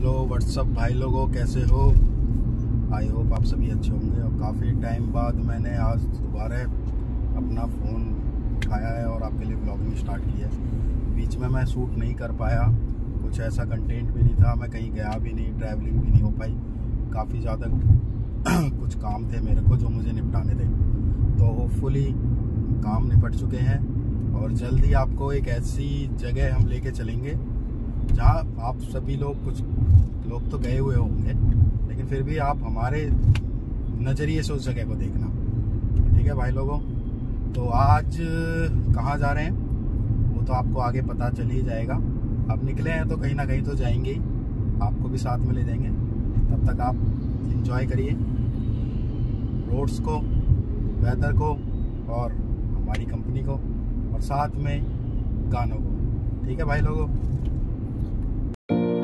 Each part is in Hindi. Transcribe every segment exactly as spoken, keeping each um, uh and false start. हेलो व्हाट्सअप भाई लोगों, कैसे हो? आई होप आप सभी अच्छे होंगे। और काफ़ी टाइम बाद मैंने आज दोबारा अपना फ़ोन उठाया है और आपके लिए ब्लॉगिंग स्टार्ट की है। बीच में मैं शूट नहीं कर पाया, कुछ ऐसा कंटेंट भी नहीं था, मैं कहीं गया भी नहीं, ट्रैवलिंग भी नहीं हो पाई, काफ़ी ज़्यादा कुछ काम थे मेरे को जो मुझे निपटाने थे। तो होपफुली काम निपट चुके हैं और जल्दी आपको एक ऐसी जगह हम लेके चलेंगे जहाँ आप सभी लोग, कुछ लोग तो गए हुए होंगे लेकिन फिर भी आप हमारे नज़रिए से उस जगह को देखना, ठीक है भाई लोगों। तो आज कहाँ जा रहे हैं वो तो आपको आगे पता चल ही जाएगा। अब निकले हैं तो कहीं ना कहीं तो जाएंगे, आपको भी साथ में ले जाएंगे। तब तक आप एंजॉय करिए रोड्स को, वेदर को और हमारी कंपनी को और साथ में गानों को, ठीक है भाई लोगों। Yeah.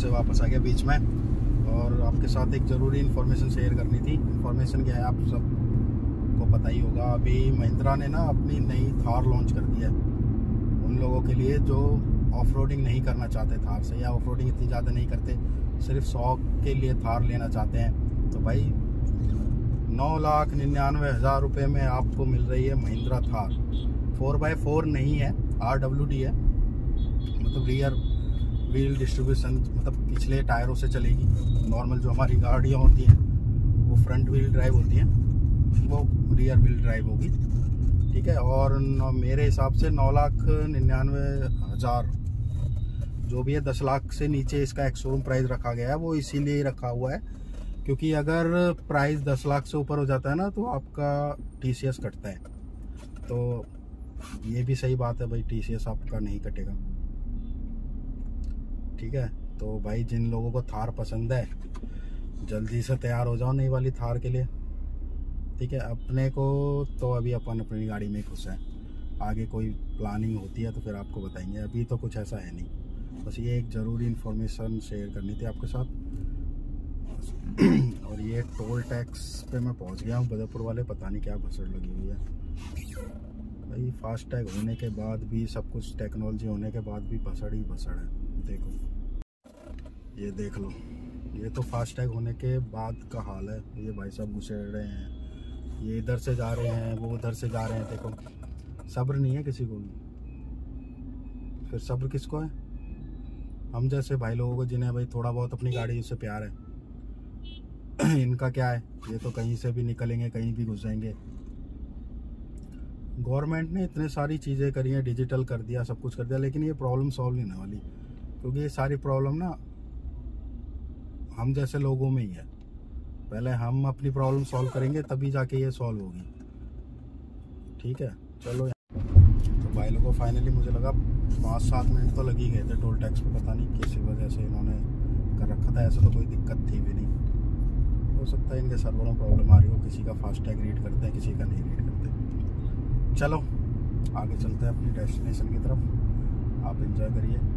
से वापस आ गया बीच में, और आपके साथ एक ज़रूरी इन्फॉर्मेशन शेयर करनी थी। इन्फॉर्मेशन क्या है आप सबको पता ही होगा, अभी महिंद्रा ने ना अपनी नई थार लॉन्च कर दी है उन लोगों के लिए जो ऑफ रोडिंग नहीं करना चाहते थार से, या ऑफ रोडिंग इतनी ज़्यादा नहीं करते, सिर्फ शौक के लिए थार लेना चाहते हैं। तो भाई नौ लाख निन्यानवे हज़ार रुपये में आपको मिल रही है Mahindra Thar. Four by four नहीं है, आर डब्ल्यू डी है, मतलब रियर व्हील डिस्ट्रीब्यूशन, मतलब पिछले टायरों से चलेगी। नॉर्मल जो हमारी गाड़ियाँ होती हैं वो फ्रंट व्हील ड्राइव होती हैं, वो रियर व्हील ड्राइव होगी, ठीक है। और मेरे हिसाब से नौ लाख निन्यानवे हज़ार जो भी है, दस लाख से नीचे इसका एक शोरूम प्राइस रखा गया है। वो इसीलिए रखा हुआ है क्योंकि अगर प्राइस दस लाख से ऊपर हो जाता है ना तो आपका टीसीएस कटता है, तो ये भी सही बात है भाई, टीसीएस आपका नहीं कटेगा, ठीक है। तो भाई जिन लोगों को थार पसंद है जल्दी से तैयार हो जाओ नई वाली थार के लिए, ठीक है। अपने को तो अभी अपन अपनी गाड़ी में खुश हैं, आगे कोई प्लानिंग होती है तो फिर आपको बताएंगे, अभी तो कुछ ऐसा है नहीं। बस ये एक ज़रूरी इन्फॉर्मेशन शेयर करनी थी आपके साथ। और ये टोल टैक्स पे मैं पहुंच गया हूँ बदरपुर वाले, पता नहीं क्या भसड़ लगी हुई है भाई। फास्टैग होने के बाद भी, सब कुछ टेक्नोलॉजी होने के बाद भी भसड़ ही भसड़ है। देखो ये देख लो, ये तो फास्टैग होने के बाद का हाल है। ये भाई साहब घुसेड़ रहे हैं, ये इधर से जा रहे हैं, वो उधर से जा रहे हैं, देखो सब्र नहीं है किसी को भी। फिर सब्र किसको है? हम जैसे भाई लोगों को जिन्हें भाई थोड़ा बहुत अपनी गाड़ी उससे प्यार है। इनका क्या है, ये तो कहीं से भी निकलेंगे, कहीं भी घुस जाएंगे। गवर्नमेंट ने इतने सारी चीज़ें करी हैं, डिजिटल कर दिया, सब कुछ कर दिया, लेकिन ये प्रॉब्लम सॉल्व नहीं होने वाली, क्योंकि ये सारी प्रॉब्लम ना हम जैसे लोगों में ही है। पहले हम अपनी प्रॉब्लम सॉल्व करेंगे तभी जाके ये सॉल्व होगी, ठीक है। चलो तो भाई लोगों, फाइनली मुझे लगा पाँच सात मिनट तो लग ही गए थे टोल टैक्स पे, पता नहीं किसी वजह से इन्होंने कर रखा था। ऐसा तो कोई दिक्कत थी भी नहीं, हो सकता है इनके सर्वर में प्रॉब्लम आ रही हो, किसी का फास्टैग रीड करते हैं, किसी का नहीं रीड करते। चलो आगे चलते हैं अपनी डेस्टिनेशन की तरफ, आप इंजॉय करिए।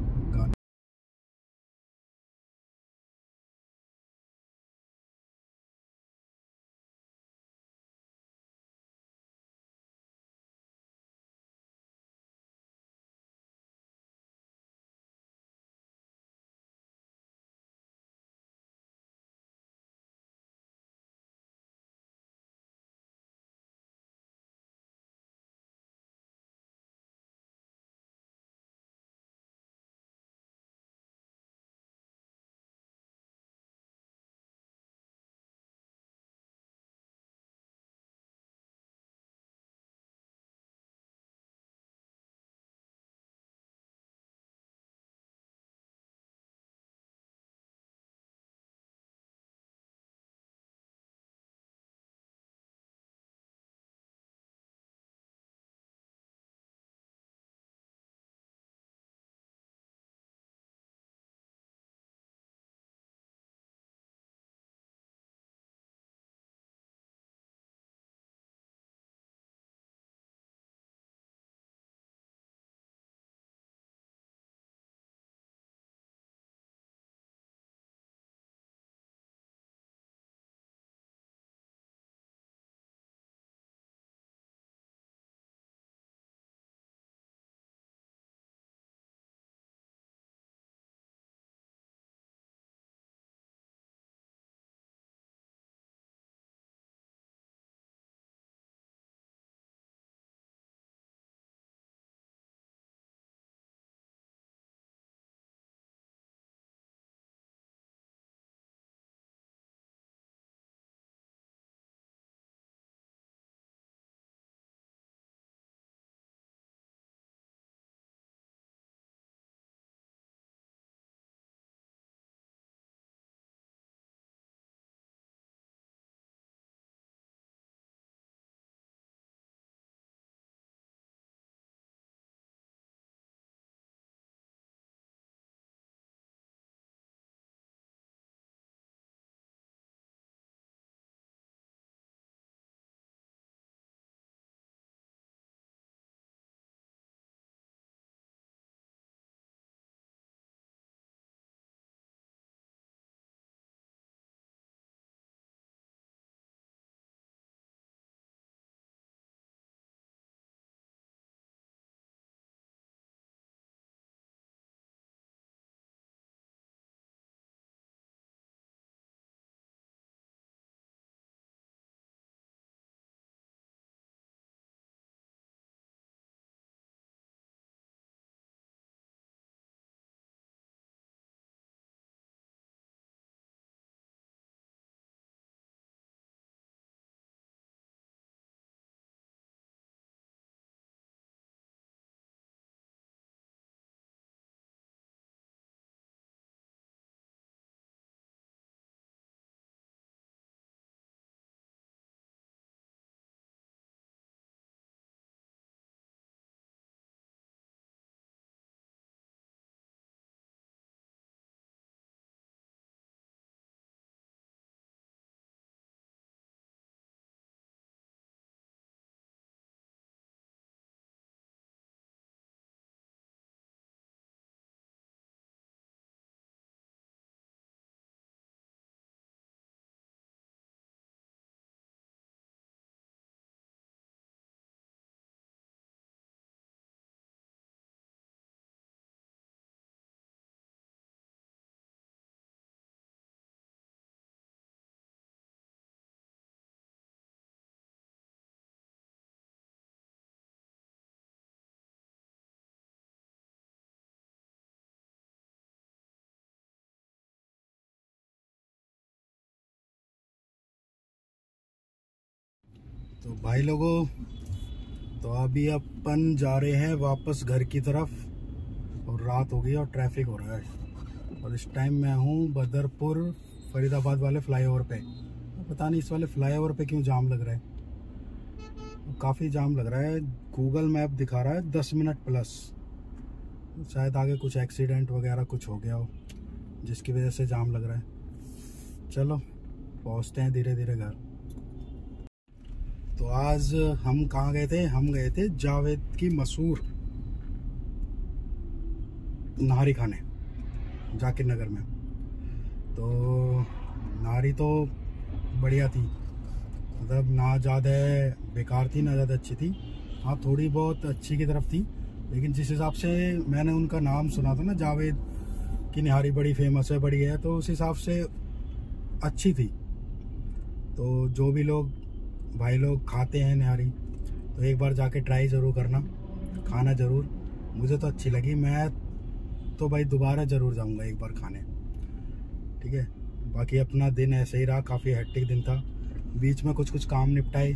तो भाई लोगों, तो अभी अपन जा रहे हैं वापस घर की तरफ और रात हो गई और ट्रैफिक हो रहा है। और इस टाइम मैं हूँ बदरपुर फरीदाबाद वाले फ्लाईओवर पे। पता नहीं इस वाले फ्लाईओवर पे क्यों जाम लग रहा है, काफ़ी जाम लग रहा है। गूगल मैप दिखा रहा है दस मिनट प्लस, शायद आगे कुछ एक्सीडेंट वगैरह कुछ हो गया हो जिसकी वजह से जाम लग रहा है। चलो पहुँचते हैं धीरे धीरे घर। तो आज हम कहाँ गए थे? हम गए थे जावेद की मशहूर नहारी खाने जाकिर नगर में। तो नहारी तो बढ़िया थी, मतलब ना ज़्यादा बेकार थी ना ज़्यादा अच्छी थी, हाँ थोड़ी बहुत अच्छी की तरफ थी। लेकिन जिस हिसाब से मैंने उनका नाम सुना था ना, जावेद की निहारी बड़ी फेमस है, बड़ी है, तो उस हिसाब से अच्छी थी। तो जो भी लोग भाई लोग खाते हैं निहारी तो एक बार जाके ट्राई ज़रूर करना, खाना ज़रूर। मुझे तो अच्छी लगी, मैं तो भाई दोबारा ज़रूर जाऊंगा एक बार खाने। ठीक है, बाकी अपना दिन ऐसे ही रहा, काफ़ी हेक्टिक दिन था। बीच में कुछ कुछ काम निपटाए।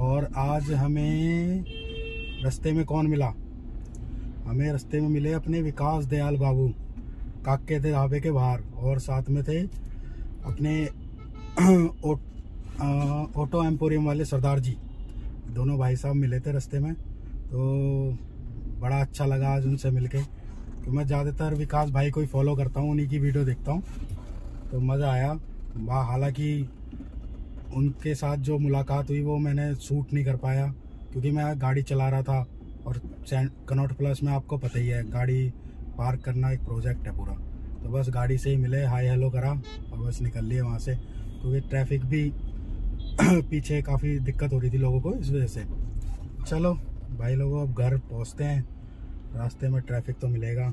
और आज हमें रास्ते में कौन मिला? हमें रास्ते में मिले अपने विकास दयाल बाबू, काके देव ढाबे के बाहर। और साथ में थे अपने ओ, आ, ऑटो एम्पोरियम वाले सरदार जी। दोनों भाई साहब मिले थे रास्ते में, तो बड़ा अच्छा लगा आज उनसे मिलके। तो मैं ज़्यादातर विकास भाई को ही फॉलो करता हूँ, उन्हीं की वीडियो देखता हूँ, तो मज़ा आया। वहाँ हालांकि उनके साथ जो मुलाकात हुई वो मैंने शूट नहीं कर पाया क्योंकि मैं गाड़ी चला रहा था। और कनॉट प्लस में आपको पता ही है गाड़ी पार्क करना एक प्रोजेक्ट है पूरा, तो बस गाड़ी से ही मिले, हाय हेलो करा और बस निकल लिए वहाँ से, क्योंकि ट्रैफिक भी पीछे काफ़ी दिक्कत हो रही थी लोगों को इस वजह से। चलो भाई लोगों, अब घर पहुंचते हैं। रास्ते में ट्रैफिक तो मिलेगा,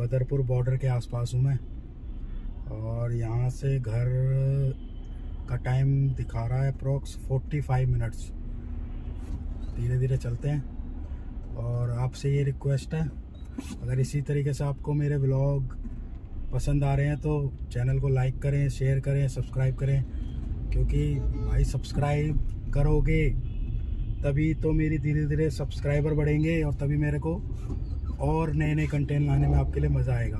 बदरपुर बॉर्डर के आसपास हूं मैं। और यहां से घर का टाइम दिखा रहा है अप्रॉक्स पैंतालीस मिनट्स। धीरे धीरे चलते हैं। और आपसे ये रिक्वेस्ट है, अगर इसी तरीके से आपको मेरे व्लॉग पसंद आ रहे हैं तो चैनल को लाइक करें, शेयर करें, सब्सक्राइब करें, क्योंकि भाई सब्सक्राइब करोगे तभी तो मेरी धीरे धीरे सब्सक्राइबर बढ़ेंगे और तभी मेरे को और नए नए कंटेंट लाने में आपके लिए मज़ा आएगा।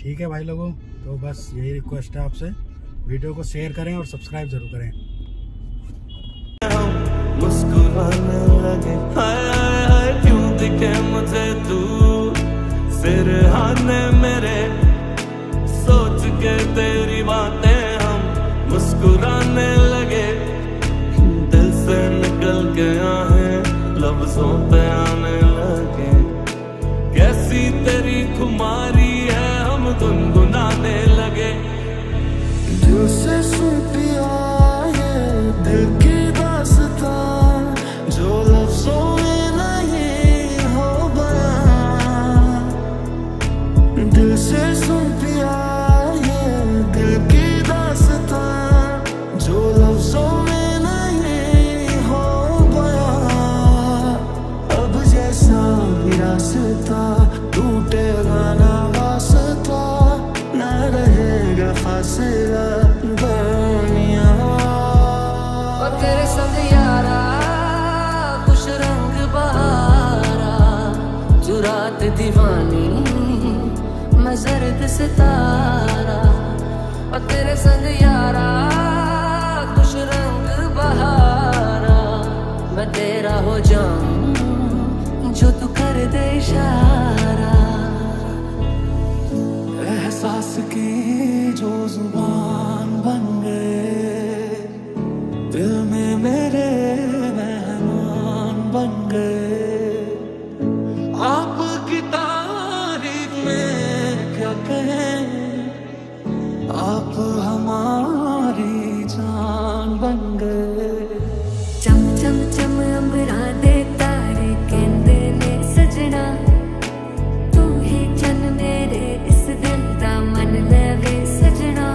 ठीक है भाई लोगों, तो बस यही रिक्वेस्ट है आपसे, वीडियो को शेयर करें और सब्सक्राइब ज़रूर करें। सोच के तेरी बातें हम मुस्कुराने लगे, दिल से निकल गया है लफ्जों पे आने लगे। कैसी तेरी खुमारी है हम गुनगुनाने लगे, दिल से सुन पिया है दिल की दास्तां जो लफ्जों में नहीं हो बयां। दिल से सुन पिया सितारा, और तेरे संग यारा कुछ रंग बहारा। मैं तेरा हो जाऊं जो तू कर दे इशारा, एहसास की जो जुबान बन गए, दिल में मेरे मेहमान बन गए। आपकी तारीफ में आप हमारी जान बन गए। चम चम चम अंबरा दे तारे कहते ने सजना, तू ही चन मेरे इस दिल दा मन लवे सजना।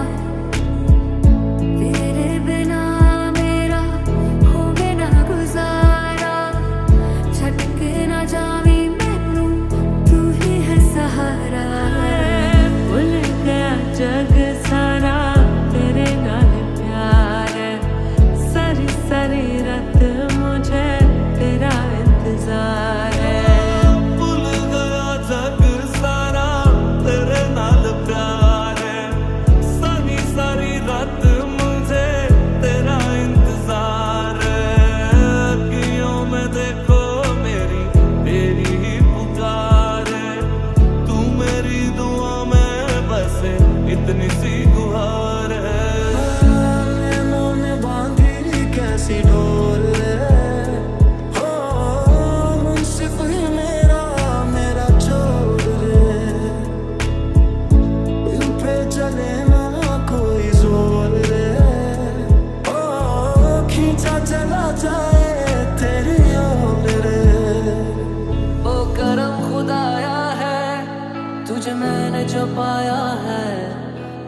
तुझे मैंने जो पाया है,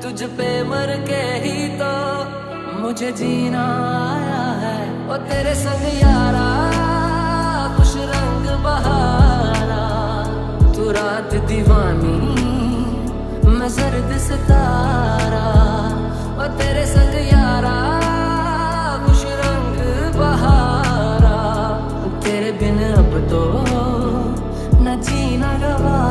तुझ पे मर के ही तो मुझे जीना आया है। ओ तेरे संग यारा कुछ रंग बहारा, तू रात दीवानी मैं जर्द सितारा। ओ तेरे संग यारा कुछ रंग बहारा, तेरे बिन अब तो न जीना गवारा।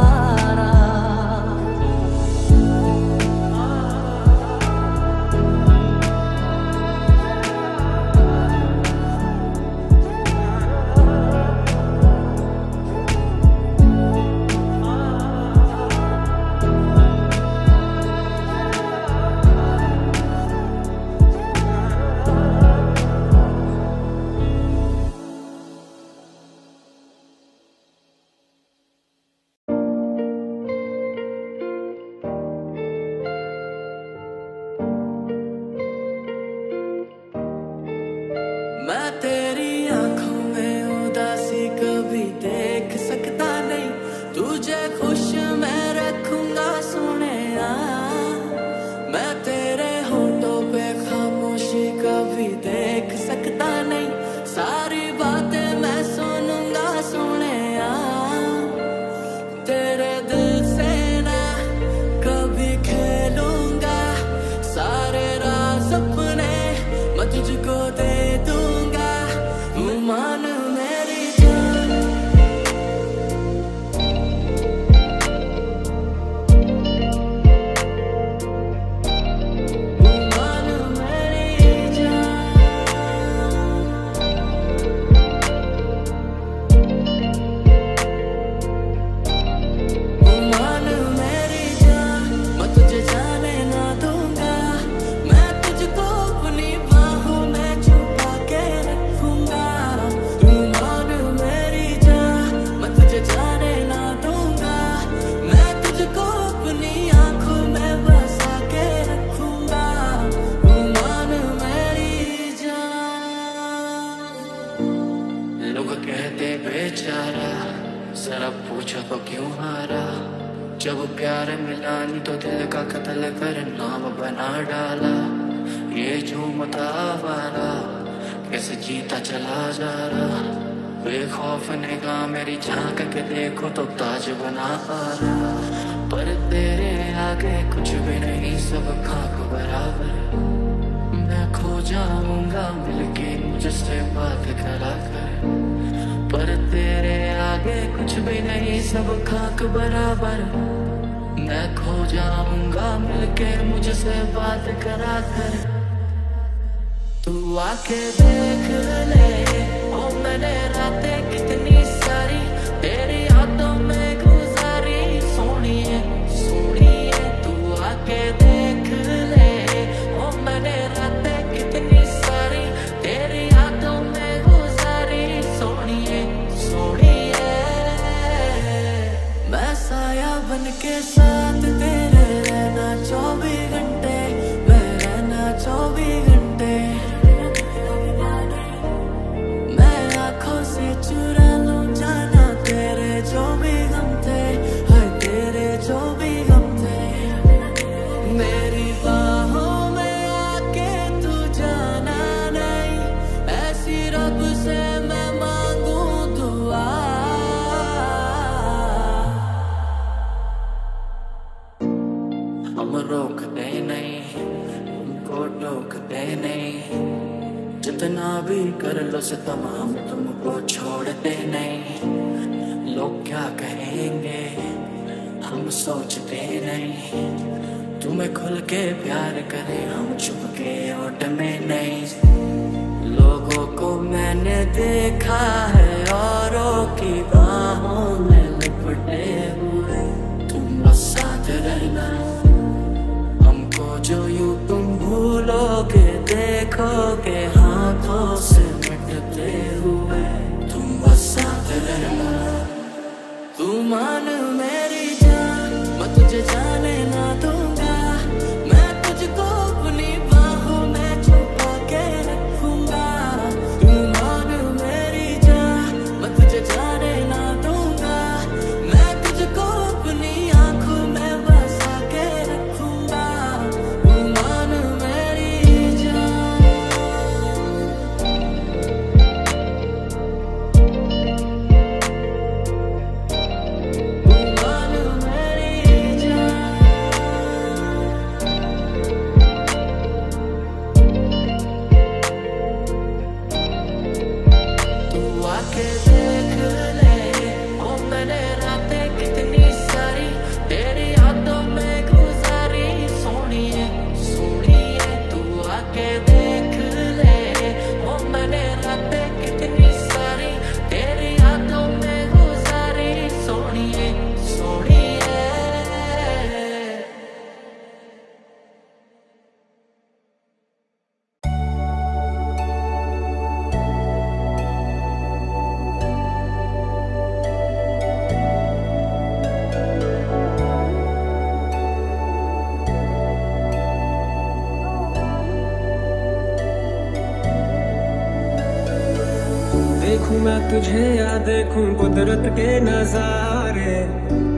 मैं तुझे या देखूं कुदरत के नजारे,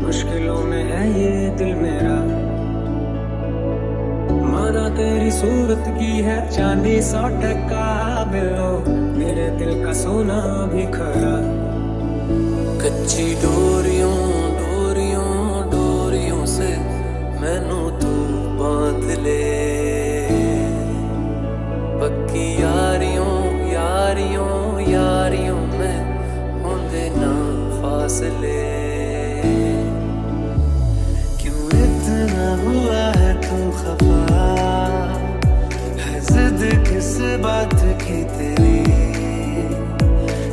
मुश्किलों में है ये दिल मेरा। माना तेरी सूरत की है चांदी सौ टका बिलो, मेरे दिल का सोना भी खरा। कच्ची डोरियों डोरियों डोरियों से मैनू तू बांध ले, पक्की यारियों यारियों यारियों में होंदे ना फासले। क्यों इतना हुआ है तू खफा, है जिद किस बात की तेरी,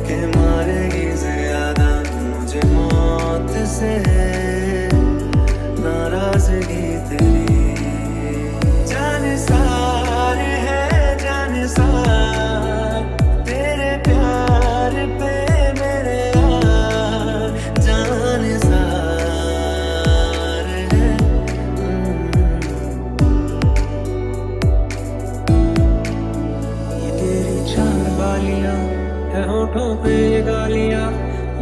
के मारेगी ज्यादा मुझे मौत से नाराजगी तेरी। जानसार है जानसार तेरे प्यार पे मेरे यार, जानसार है। ये तेरी चाल बालियां है होठों पे गालियां,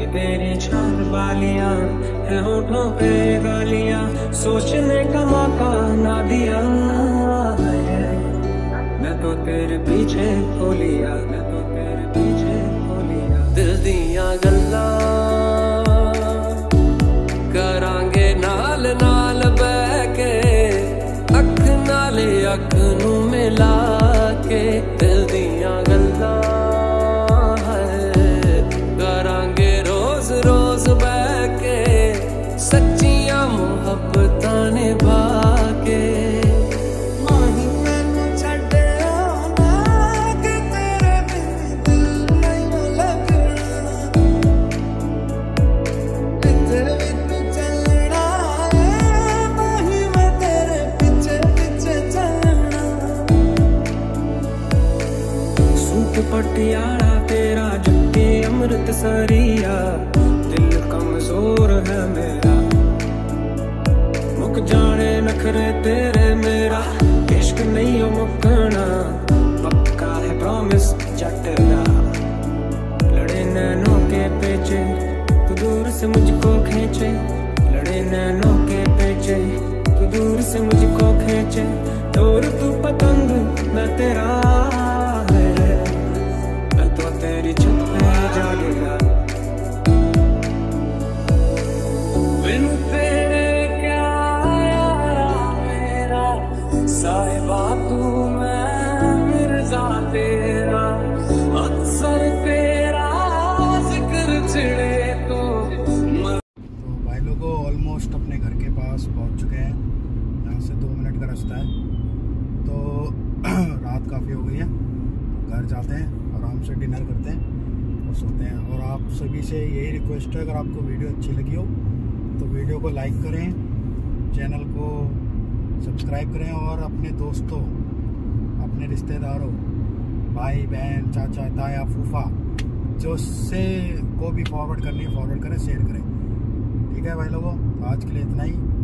ये तेरी चाल बालियां है होठों पे गालियां, सोचने का मौका ना दिया है। मैं तो तेरे पीछे खो लिया, मैं तो तेरे पीछे खो लिया। दिल दिया गल्ला करांगे नाल नाल बैके, अख नाले अख नू मिला के। दिल दिया गल्ला पटियाला तेरा जबकि अमृत सरिया, दिल कमजोर है मेरा। मुक जाने नखरे तेरे मेरा इश्क नहीं हो मुकना, पक्का है प्रॉमिस जटना। लड़े नैनों के पेचे तू दूर से मुझको खींचे, लड़े नैनों के पेचे तू दूर से मुझको खींचे, डोर तू पतंग मैं तेरा। तेरी छत पे जागेगा बिन तेरे क्या आया मेरा, साहिबा तू मैं मिर्जा तेरा। अक्सर तेरा जिक्र छिड़े तो। तो भाई लोगों ऑलमोस्ट अपने घर के पास पहुंच चुके हैं, यहाँ से दो मिनट का रास्ता है। तो रात काफ़ी हो गई है, घर जाते हैं, आराम से डिनर करते हैं और सोते हैं। और आप सभी से यही रिक्वेस्ट है, अगर आपको वीडियो अच्छी लगी हो तो वीडियो को लाइक करें, चैनल को सब्सक्राइब करें और अपने दोस्तों, अपने रिश्तेदारों, भाई बहन, चाचा ताया फूफा जो से को भी फॉरवर्ड करनी है फॉरवर्ड करें, शेयर करें। ठीक है भाई लोगों, आज के लिए इतना ही।